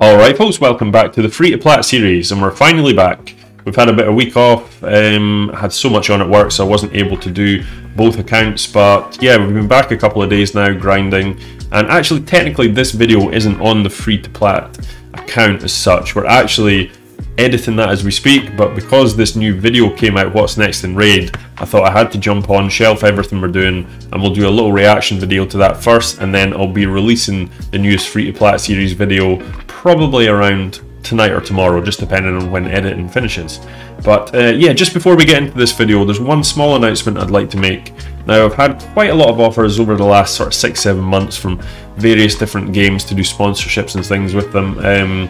Alright folks, welcome back to the Free to Plat series, and we're finally back. We've had a bit of a week off, had so much on at work so I wasn't able to do both accounts, but yeah, we've been back a couple of days now grinding, and actually technically this video isn't on the Free to Plat account as such. We're actually editing that as we speak, but because this new video came out, What's Next in Raid, I thought I had to jump on, shelf everything we're doing, and we'll do a little reaction video to that first, and then I'll be releasing the newest Free to Plat series video probably around tonight or tomorrow, just depending on when editing finishes. But yeah, just before we get into this video, there's one small announcement I'd like to make. Now, I've had quite a lot of offers over the last sort of 6-7 months from various different games to do sponsorships and things with them.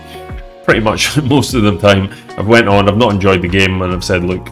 Pretty much most of the time I've went on, I've not enjoyed the game, and I've said, look,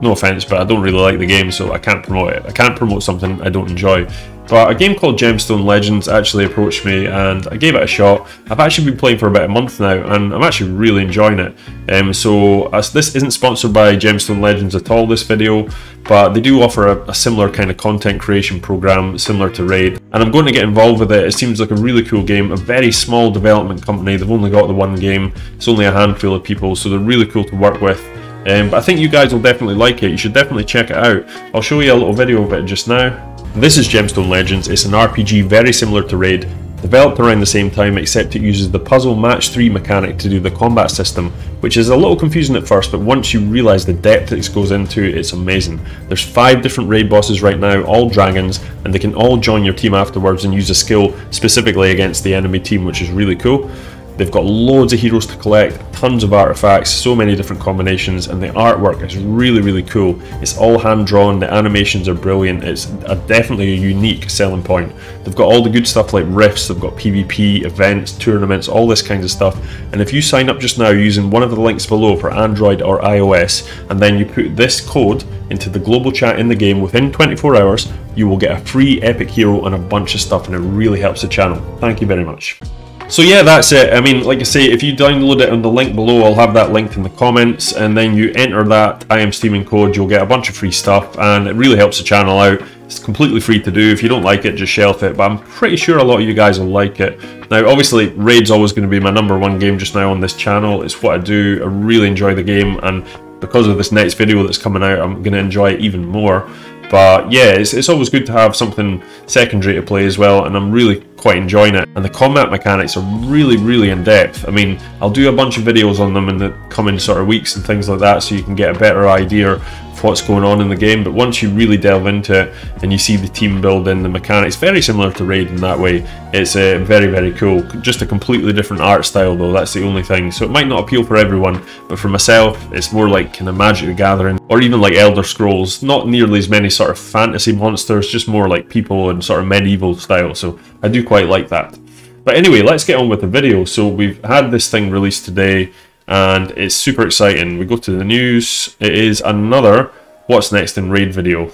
no offense, but I don't really like the game, so I can't promote it. I can't promote something I don't enjoy. But a game called Gemstone Legends actually approached me, and I gave it a shot. I've actually been playing for about a month now, and I'm actually really enjoying it. So this isn't sponsored by Gemstone Legends at all, this video, but they do offer a similar kind of content creation program similar to Raid, and I'm going to get involved with it. It seems like a really cool game, a very small development company. They've only got the one game, it's only a handful of people, so they're really cool to work with. But I think you guys will definitely like it. You should definitely check it out. I'll show you a little video of it just now. This is Gemstone Legends. It's an RPG very similar to Raid, developed around the same time, except it uses the puzzle match 3 mechanic to do the combat system, which is a little confusing at first, but once you realise the depth it goes into, it's amazing. There's 5 different raid bosses right now, all dragons, and they can all join your team afterwards and use a skill specifically against the enemy team, which is really cool. They've got loads of heroes to collect, tons of artifacts, so many different combinations, and the artwork is really, really cool. It's all hand-drawn, the animations are brilliant, it's definitely a unique selling point. They've got all the good stuff like rifts, they've got PvP, events, tournaments, all this kind of stuff. And if you sign up just now using one of the links below for Android or iOS, and then you put this code into the global chat in the game, within 24 hours, you will get a free epic hero and a bunch of stuff, and it really helps the channel. Thank you very much. So yeah, that's it. I mean, like I say, if you download it on the link below, I'll have that linked in the comments, and then you enter that Iamsteamin code, you'll get a bunch of free stuff, and it really helps the channel out. It's completely free to do. If you don't like it, just shelf it, but I'm pretty sure a lot of you guys will like it. Now, obviously, Raid's always going to be my #1 game just now on this channel. It's what I do. I really enjoy the game, and because of this next video that's coming out, I'm going to enjoy it even more. But yeah, it's always good to have something secondary to play as well, and I'm really quite enjoying it. And the combat mechanics are really, really in-depth. I mean, I'll do a bunch of videos on them in the coming sort of weeks and things like that, so you can get a better idea of what's going on in the game. But once you really delve into it and you see the team building, the mechanics, very similar to Raid in that way, it's very, very cool. Just a completely different art style though, that's the only thing. So it might not appeal for everyone, but for myself, it's more like kind of Magic the Gathering, or even like Elder Scrolls, not nearly as many sort of fantasy monsters, just more like people and sort of medieval style, so I do quite like that. But anyway, let's get on with the video. So we've had this thing released today, and it's super exciting. We go to the news, it is another What's Next in Raid video.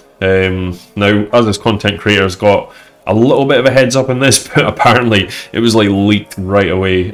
Now, us as content creators got a little bit of a heads up in this, but apparently it was like leaked right away,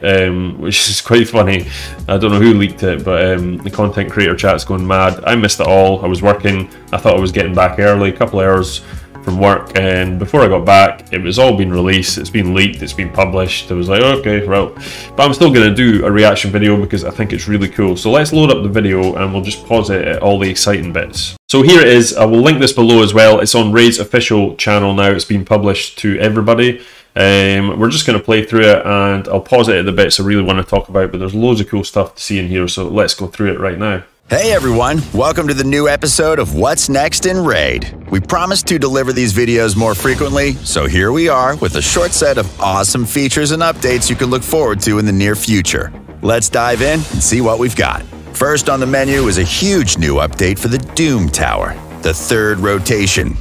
which is quite funny. I don't know who leaked it, but the content creator chat's going mad. I missed it all. I was working. I thought I was getting back early, a couple of hours from work, and before I got back, it was all been released. It's been leaked. It's been published. I was like, okay, well, but I'm still going to do a reaction video because I think it's really cool. So let's load up the video, and we'll just pause it at all the exciting bits. So here it is, I will link this below as well. It's on Raid's official channel now, it's been published to everybody. We're just going to play through it, and I'll pause it at the bits I really want to talk about, but there's loads of cool stuff to see in here, so let's go through it right now. Hey everyone, welcome to the new episode of What's Next in Raid. We promised to deliver these videos more frequently, so here we are with a short set of awesome features and updates you can look forward to in the near future. Let's dive in and see what we've got. First on the menu is a huge new update for the Doom Tower, the third rotation.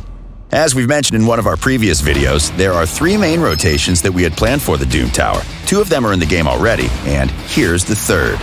As we've mentioned in one of our previous videos, there are 3 main rotations that we had planned for the Doom Tower. 2 of them are in the game already, and here's the third.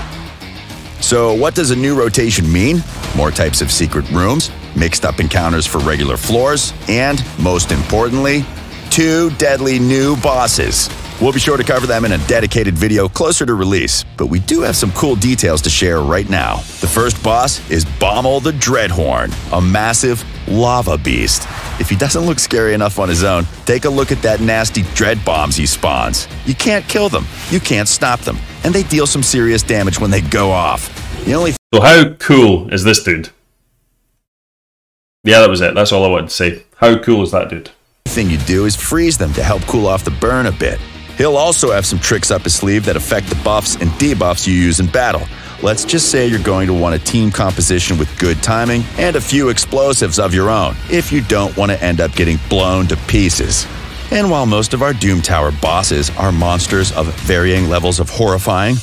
So what does a new rotation mean? More types of secret rooms, mixed up encounters for regular floors, and, most importantly, 2 deadly new bosses. We'll be sure to cover them in a dedicated video closer to release, but we do have some cool details to share right now. The first boss is Bommel the Dreadhorn, a massive lava beast. If he doesn't look scary enough on his own, take a look at that nasty dread bombs he spawns. You can't kill them, you can't stop them, and they deal some serious damage when they go off. The only so how cool is this dude? Yeah, that was it. That's all I wanted to say. How cool is that dude? The thing you do is freeze them to help cool off the burn a bit. He'll also have some tricks up his sleeve that affect the buffs and debuffs you use in battle. Let's just say you're going to want a team composition with good timing and a few explosives of your own if you don't want to end up getting blown to pieces. And while most of our Doom Tower bosses are monsters of varying levels of horrifying,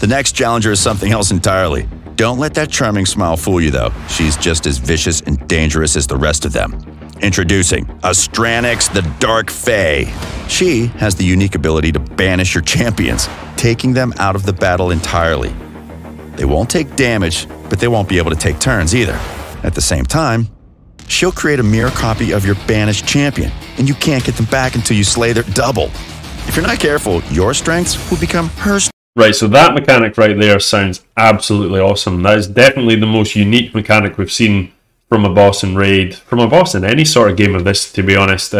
the next challenger is something else entirely. Don't let that charming smile fool you though, she's just as vicious and dangerous as the rest of them. Introducing Astranyx the Dark Fae. She has the unique ability to banish your champions, taking them out of the battle entirely. They won't take damage, but they won't be able to take turns either. At the same time, she'll create a mirror copy of your banished champion, and you can't get them back until you slay their double. If you're not careful, your strengths will become her strengths. Right, so that mechanic right there sounds absolutely awesome. That is definitely the most unique mechanic we've seen from a boss in Raid, from a boss in any sort of game of this, to be honest.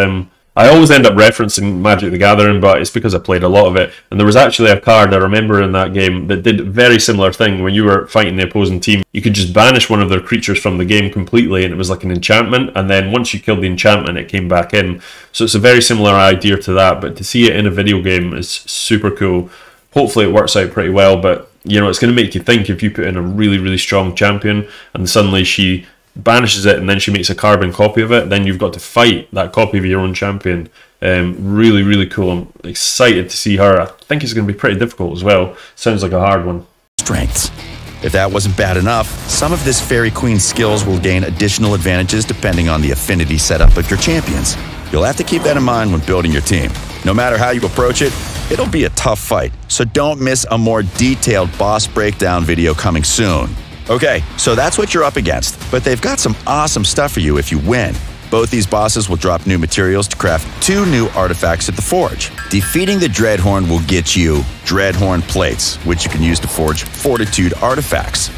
I always end up referencing Magic the Gathering, but it's because I played a lot of it. And there was actually a card I remember in that game that did a very similar thing. When you were fighting the opposing team, you could just banish one of their creatures from the game completely, and it was like an enchantment, and then once you killed the enchantment, it came back in. So it's a very similar idea to that, but to see it in a video game is super cool. Hopefully it works out pretty well, but you know, it's going to make you think if you put in a really, really strong champion, and suddenly she banishes it and then she makes a carbon copy of it, then you've got to fight that copy of your own champion. Really, really cool. I'm excited to see her. I think it's going to be pretty difficult as well. Sounds like a hard one. Strengths. If that wasn't bad enough, some of this Fairy Queen's skills will gain additional advantages depending on the affinity setup of your champions. You'll have to keep that in mind when building your team. No matter how you approach it, it'll be a tough fight, so don't miss a more detailed boss breakdown video coming soon. Okay, so that's what you're up against, but they've got some awesome stuff for you if you win. Both these bosses will drop new materials to craft 2 new artifacts at the forge. Defeating the Dreadhorn will get you Dreadhorn Plates, which you can use to forge Fortitude artifacts.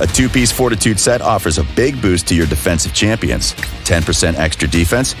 A 2-piece Fortitude set offers a big boost to your defensive champions, 10% extra defense,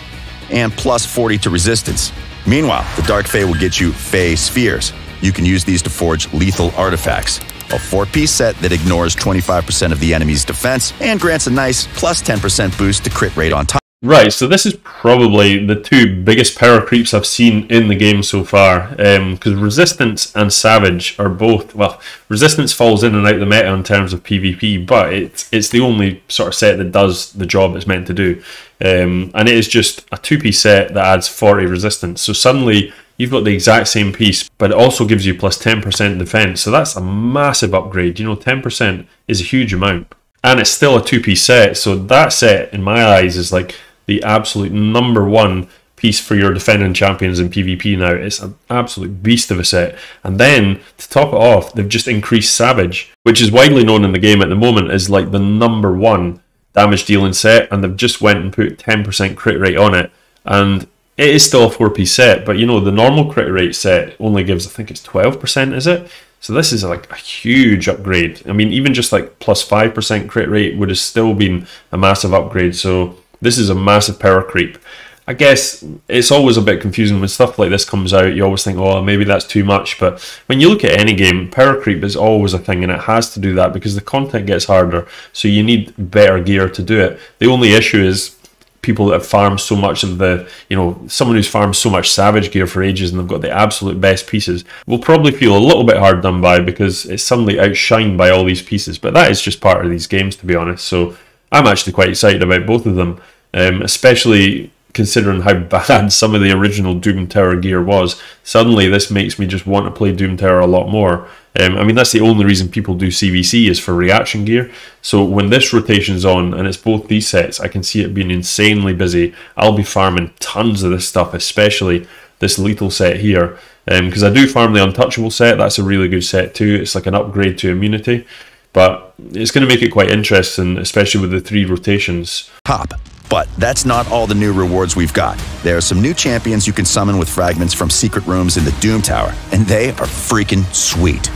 and plus 40 to resistance. Meanwhile, the Dark Fae will get you Fae Spheres. You can use these to forge lethal artifacts. A 4-piece set that ignores 25% of the enemy's defense and grants a nice plus 10% boost to crit rate on top. Right, so this is probably the 2 biggest power creeps I've seen in the game so far, because Resistance and Savage are both, well, Resistance falls in and out the meta in terms of PvP, but it's the only sort of set that does the job it's meant to do. And it is just a 2-piece set that adds 40 resistance, so suddenly you've got the exact same piece, but it also gives you plus 10% defense, so that's a massive upgrade. You know, 10% is a huge amount. And it's still a 2-piece set, so that set, in my eyes, is like the absolute #1 piece for your defending champions in PvP now. It's an absolute beast of a set. And then, to top it off, they've just increased Savage, which is widely known in the game at the moment as like the #1 damage dealing set, and they've just went and put 10% crit rate on it. And it is still a 4-piece set, but you know, the normal crit rate set only gives, I think it's 12%, is it? So this is like a huge upgrade. I mean, even just like plus 5% crit rate would have still been a massive upgrade. So this is a massive power creep. I guess it's always a bit confusing when stuff like this comes out. You always think, oh, maybe that's too much. But when you look at any game, power creep is always a thing, and it has to do that because the content gets harder. So you need better gear to do it. The only issue is people that have farmed so much of the, you know, someone who's farmed so much Savage gear for ages and they've got the absolute best pieces will probably feel a little bit hard done by because it's suddenly outshined by all these pieces. But that is just part of these games, to be honest. So I'm actually quite excited about both of them, especially considering how bad some of the original Doom Tower gear was. Suddenly this makes me just want to play Doom Tower a lot more. I mean, that's the only reason people do CVC is for reaction gear. So when this rotation's on and it's both these sets, I can see it being insanely busy. I'll be farming tons of this stuff, especially this lethal set here, because I do farm the untouchable set. That's a really good set too. It's like an upgrade to immunity, but it's going to make it quite interesting, especially with the 3 rotations. Pop. But that's not all the new rewards we've got. There are some new champions you can summon with fragments from secret rooms in the Doom Tower, and they are freaking sweet.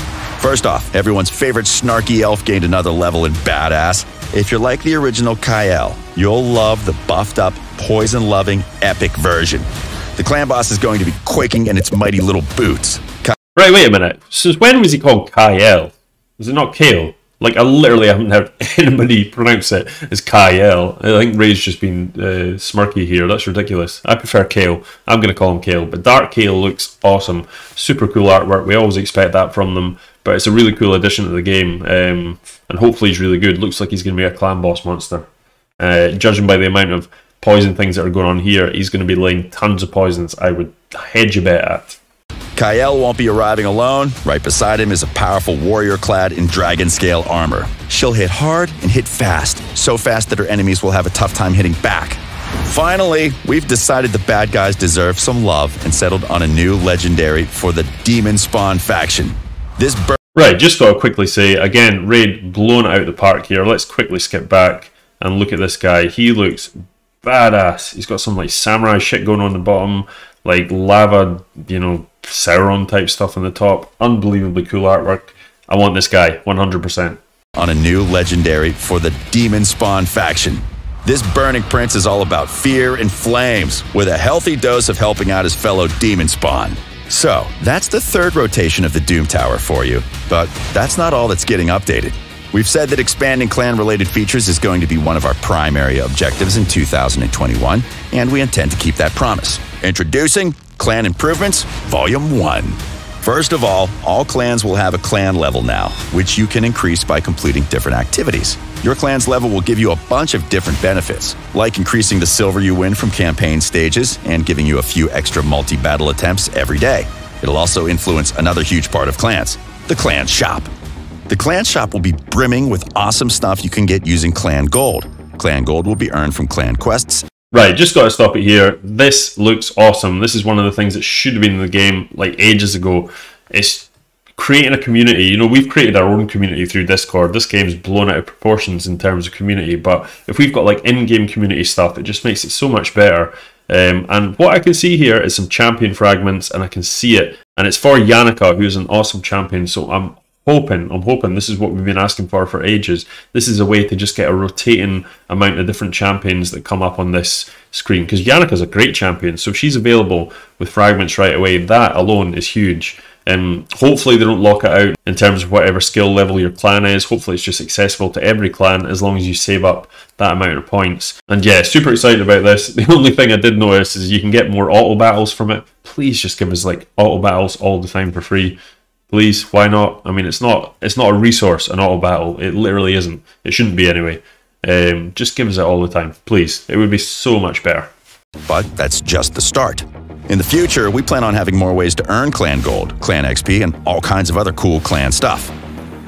First off, everyone's favorite snarky elf gained another level in badass. If you're like the original Kyle, you'll love the buffed up, poison-loving, epic version. The clan boss is going to be quaking in its mighty little boots. Right, wait a minute. Since when was he called Kyle? Is it not Kale? Like, I literally haven't heard anybody pronounce it as Kyle. I think Ray's just been smirky here. That's ridiculous. I prefer Kale. I'm going to call him Kale. But Dark Kale looks awesome. Super cool artwork. We always expect that from them. But it's a really cool addition to the game. And hopefully he's really good. Looks like he's going to be a clan boss monster. Judging by the amount of poison things that are going on here, he's going to be laying tons of poisons I would hedge a bet at. Kyle won't be arriving alone. Right beside him is a powerful warrior clad in dragon scale armor. She'll hit hard and hit fast, so fast that her enemies will have a tough time hitting back. Finally, we've decided the bad guys deserve some love and settled on a new legendary for the Demon Spawn faction. This Right, just thought I'd quickly say, again, Raid blown out of the park here. Let's quickly skip back and look at this guy. He looks badass. He's got some like samurai shit going on the bottom, like lava, you know, Sauron type stuff on the top. Unbelievably cool artwork. I want this guy 100%. On a new legendary for the Demon Spawn faction. This burning prince is all about fear and flames, with a healthy dose of helping out his fellow Demon Spawn. So that's the third rotation of the Doom Tower for you, but that's not all that's getting updated. We've said that expanding clan-related features is going to be one of our primary objectives in 2021, and we intend to keep that promise. Introducing Clan Improvements Volume 1. First of all clans will have a clan level now, which you can increase by completing different activities. Your clan's level will give you a bunch of different benefits, like increasing the silver you win from campaign stages and giving you a few extra multi-battle attempts every day. It'll also influence another huge part of clans, the clan shop. The clan shop will be brimming with awesome stuff you can get using clan gold. Clan gold will be earned from clan quests. Right, just gotta stop it here. This looks awesome. This is one of the things that should have been in the game like ages ago. It's creating a community. You know, we've created our own community through Discord. This game's blown out of proportions in terms of community, but if we've got like in-game community stuff, it just makes it so much better. And what I can see here is some champion fragments, and I can see it. And it's for Yannicka, who's an awesome champion, so I'm hoping this is what we've been asking for ages. This is a way to just get a rotating amount of different champions that come up on this screen, because Yannicka's a great champion, so if she's available with fragments right away, that alone is huge. Hopefully they don't lock it out in terms of whatever skill level your clan is. Hopefully it's just accessible to every clan as long as you save up that amount of points. And yeah, super excited about this. The only thing I did notice is you can get more auto battles from it. Please just give us like auto battles all the time for free. Please, why not? I mean, it's not a resource, an auto battle. It literally isn't. It shouldn't be anyway. Just give us it all the time, please. It would be so much better. But that's just the start. In the future, we plan on having more ways to earn clan gold, clan XP, and all kinds of other cool clan stuff.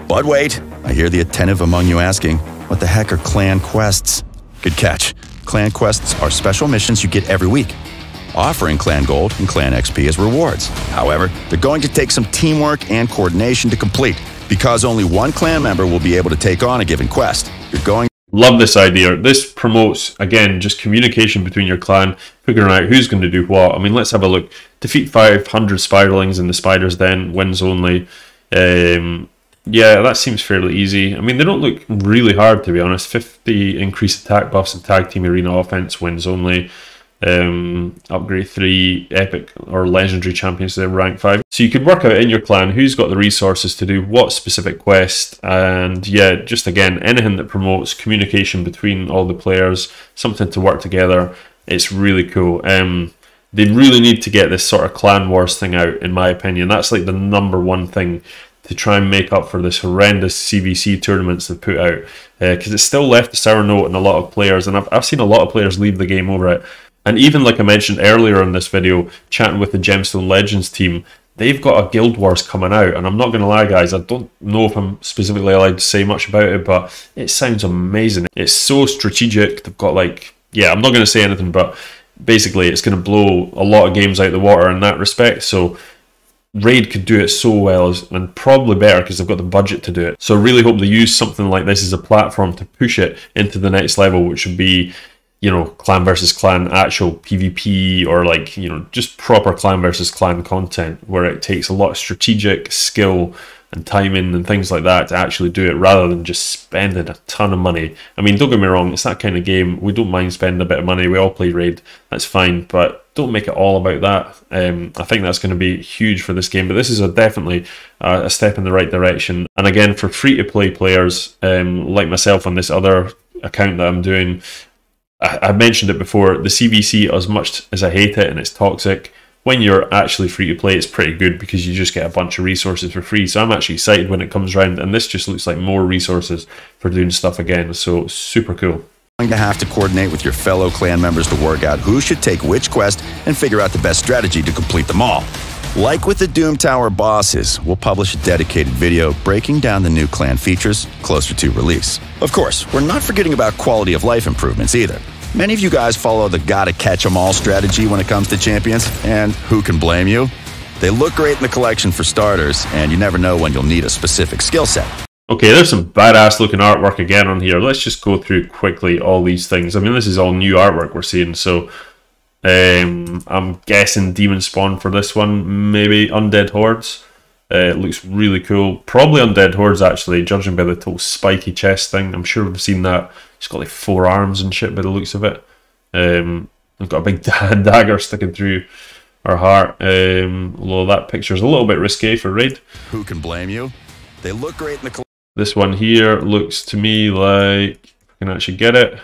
But wait, I hear the attentive among you asking, what the heck are clan quests? Good catch. Clan quests are special missions you get every week, offering clan gold and clan XP as rewards. However, they're going to take some teamwork and coordination to complete, because only one clan member will be able to take on a given quest. Love this idea. This promotes, again, just communication between your clan, figuring out who's going to do what. I mean, let's have a look. Defeat 500 Spirelings in the Spiders Den, wins only. Yeah, that seems fairly easy. I mean, they don't look really hard, to be honest. 50 increased attack buffs and tag team arena offense, wins only. Upgrade 3 epic or legendary champions to rank 5. So you could work out in your clan who's got the resources to do what specific quest, and yeah, just again, anything that promotes communication between all the players, something to work together. It's really cool. They really need to get this sort of clan wars thing out, in my opinion. That's like the #1 thing to try and make up for this horrendous CVC tournaments they've put out, because it's still left a sour note in a lot of players, and I've seen a lot of players leave the game over it. And even like I mentioned earlier in this video, chatting with the Gemstone Legends team, they've got a Guild Wars coming out. And I'm not going to lie, guys, I don't know if I'm specifically allowed to say much about it, but it sounds amazing. It's so strategic. They've got like, yeah, I'm not going to say anything, but basically it's going to blow a lot of games out of the water in that respect. So Raid could do it so well, and probably better, because they've got the budget to do it. So I really hope they use something like this as a platform to push it into the next level, which would be, you know, clan versus clan, actual PvP, or like, you know, just proper clan versus clan content, where it takes a lot of strategic skill and timing and things like that to actually do it, rather than just spending a ton of money. I mean, don't get me wrong, it's that kind of game. We don't mind spending a bit of money. We all play Raid. That's fine, but don't make it all about that. I think that's going to be huge for this game, but this is definitely a step in the right direction. And again, for free-to-play players like myself on this other account that I'm doing, I mentioned it before, the CVC, as much as I hate it and it's toxic, when you're actually free to play, it's pretty good because you just get a bunch of resources for free. So I'm actually excited when it comes around, and this just looks like more resources for doing stuff again. So super cool. You're going to have to coordinate with your fellow clan members to work out who should take which quest and figure out the best strategy to complete them all. Like with the Doom Tower bosses, we'll publish a dedicated video breaking down the new clan features closer to release. Of course, we're not forgetting about quality of life improvements either. Many of you guys follow the gotta-catch-em-all strategy when it comes to champions, and who can blame you? They look great in the collection for starters, and you never know when you'll need a specific skill set. Okay, there's some badass-looking artwork again on here. Let's just go through quickly all these things. I mean, this is all new artwork we're seeing, so I'm guessing Demon Spawn for this one, maybe Undead Hordes. It looks really cool. Probably Undead Hordes, actually, judging by the little spiky chest thing. I'm sure we've seen that. It's got like four arms and shit by the looks of it. I've got a big dagger sticking through her heart. Although that picture's a little bit risque for Raid. Who can blame you? They look great in the... This one here looks to me like... I can actually get it.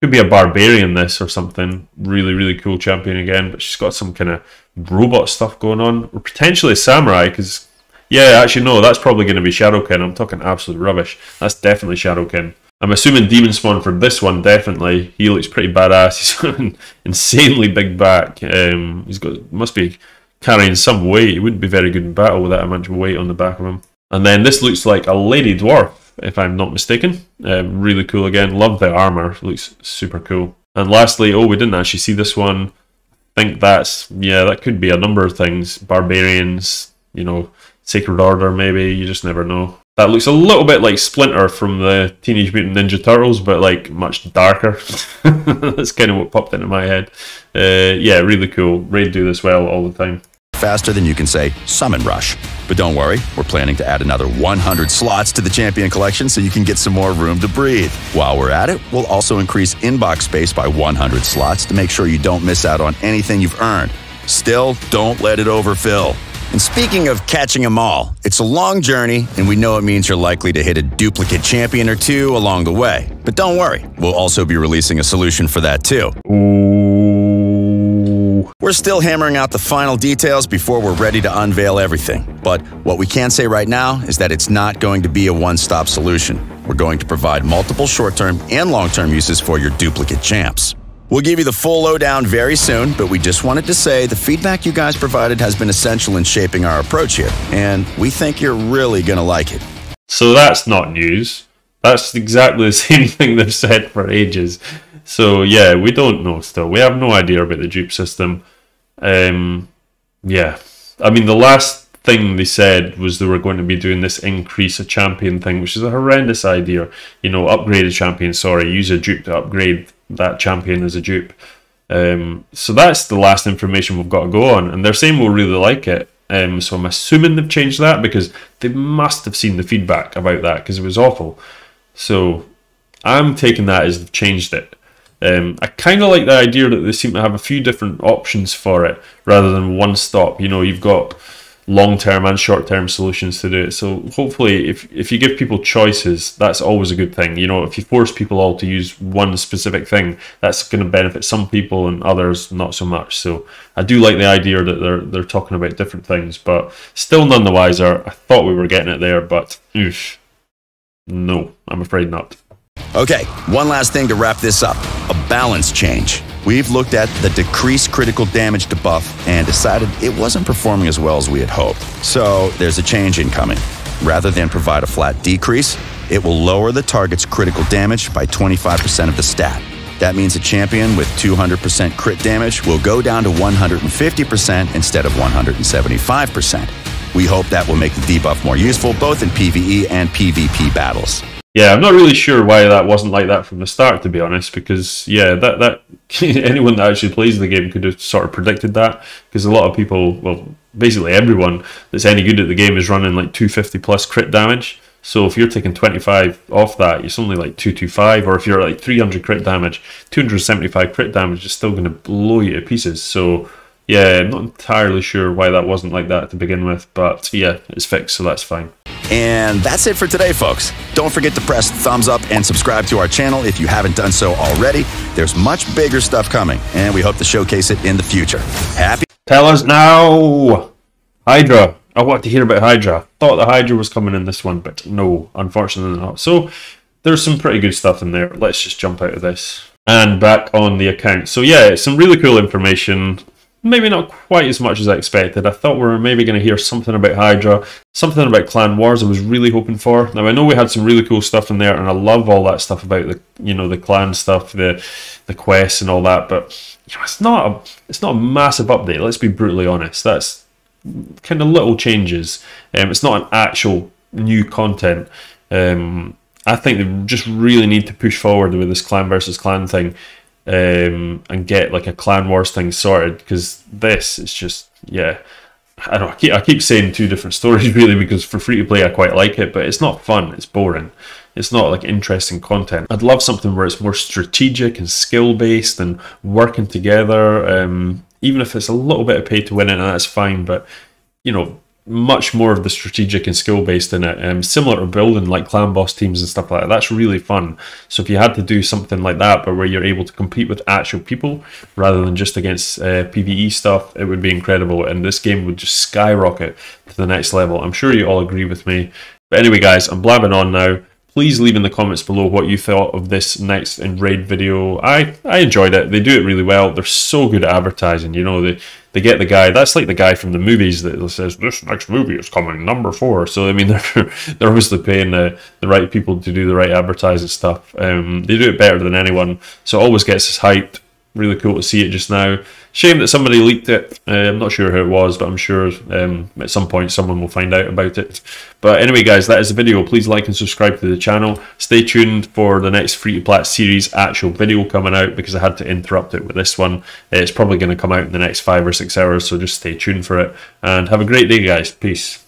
Could be a barbarian, this, or something. Really, really cool champion again, but she's got some kind of robot stuff going on. Or potentially a samurai, because... Yeah, actually, no, that's probably going to be Shadowkin. I'm talking absolute rubbish. That's definitely Shadowkin. I'm assuming Demon Spawn for this one, definitely. He looks pretty badass. He's got an insanely big back. He's got, must be carrying some weight. He wouldn't be very good in battle with that much weight on the back of him. And then this looks like a lady dwarf, if I'm not mistaken. Really cool again. Love the armor. Looks super cool. And lastly, oh, we didn't actually see this one. I think that's, yeah, that could be a number of things. Barbarians, you know, Sacred Order maybe. You just never know. That looks a little bit like Splinter from the Teenage Mutant Ninja Turtles, but like much darker. That's kind of what popped into my head. Yeah, really cool. Raid do this well all the time. Faster than you can say Summon Rush. But don't worry, we're planning to add another 100 slots to the Champion Collection so you can get some more room to breathe. While we're at it, we'll also increase inbox space by 100 slots to make sure you don't miss out on anything you've earned. Still, don't let it overfill. And speaking of catching them all, it's a long journey, and we know it means you're likely to hit a duplicate champion or two along the way. But don't worry, we'll also be releasing a solution for that too. Ooh. We're still hammering out the final details before we're ready to unveil everything. But what we can say right now is that it's not going to be a one-stop solution. We're going to provide multiple short-term and long-term uses for your duplicate champs. We'll give you the full lowdown very soon, but we just wanted to say the feedback you guys provided has been essential in shaping our approach here, and we think you're really going to like it. So that's not news. That's exactly the same thing they've said for ages. So yeah, we don't know still. We have no idea about the dupe system. Yeah. I mean, the last thing they said was they were going to be doing this increase a champion thing, which is a horrendous idea. You know, upgrade a champion, sorry, use a dupe to upgrade that champion is a dupe. So that's the last information we've got to go on, and they're saying we'll really like it. So I'm assuming they've changed that because they must have seen the feedback about that because it was awful. So I'm taking that as they've changed it. I kind of like the idea that they seem to have a few different options for it rather than one stop. You know, you've got long-term and short-term solutions to do it. So hopefully if you give people choices, that's always a good thing. You know, if you force people all to use one specific thing, that's going to benefit some people and others not so much. So I do like the idea that they're talking about different things, but still none the wiser. I thought we were getting it there, but oof, no, I'm afraid not. Okay, one last thing to wrap this up, a balance change. We've looked at the decreased critical damage debuff and decided it wasn't performing as well as we had hoped. So there's a change incoming. Rather than provide a flat decrease, it will lower the target's critical damage by 25% of the stat. That means a champion with 200% crit damage will go down to 150% instead of 175%. We hope that will make the debuff more useful both in PvE and PvP battles. Yeah, I'm not really sure why that wasn't like that from the start, to be honest, because, yeah, that anyone that actually plays the game could have sort of predicted that, because a lot of people, well, basically everyone that's any good at the game is running like 250 plus crit damage. So if you're taking 25 off that, it's only like 225, or if you're like 300 crit damage, 275 crit damage is still going to blow you to pieces. So yeah, I'm not entirely sure why that wasn't like that to begin with, but yeah, it's fixed, so that's fine. And that's it for today, folks. Don't forget to press thumbs up and subscribe to our channel if you haven't done so already. There's much bigger stuff coming, and we hope to showcase it in the future. Happy... Tell us now! Hydra. I want to hear about Hydra. Thought the Hydra was coming in this one, but no, unfortunately not. So there's some pretty good stuff in there. Let's just jump out of this and back on the account. So yeah, some really cool information. Maybe not quite as much as I expected. I thought we were maybe going to hear something about Hydra, something about Clan Wars I was really hoping for. Now, I know we had some really cool stuff in there, and I love all that stuff about the, you know, the clan stuff, the quests and all that, but you know, it's not a massive update, let's be brutally honest. That's kind of little changes. It's not an actual new content. I think they just really need to push forward with this clan versus clan thing. And get like a Clan Wars thing sorted, because this is just, yeah, I don't know, I keep saying two different stories really, because for free to play I quite like it, but it's not fun, it's boring, it's not like interesting content. I'd love something where it's more strategic and skill based and working together. Even if it's a little bit of pay to win it, and that's fine, but you know, much more of the strategic and skill based in it, similar to building like clan boss teams and stuff like that. That's really fun. So if you had to do something like that, but where you're able to compete with actual people rather than just against PvE stuff, it would be incredible, and this game would just skyrocket to the next level. I'm sure you all agree with me. But anyway guys, I'm blabbing on now. Please leave in the comments below what you thought of this next Raid video. I enjoyed it. They do it really well. They're so good at advertising. You know, they get the guy. That's like the guy from the movies that says, this next movie is coming, number 4. So, I mean, they're obviously paying the right people to do the right advertising stuff. They do it better than anyone. So it always gets us hyped. Really cool to see it just now. Shame that somebody leaked it. I'm not sure who it was, but I'm sure at some point someone will find out about it. But anyway guys, that is the video. Please like and subscribe to the channel. Stay tuned for the next Free to Plat series actual video coming out, because I had to interrupt it with this one. It's probably going to come out in the next 5 or 6 hours, so just stay tuned for it. And have a great day guys. Peace.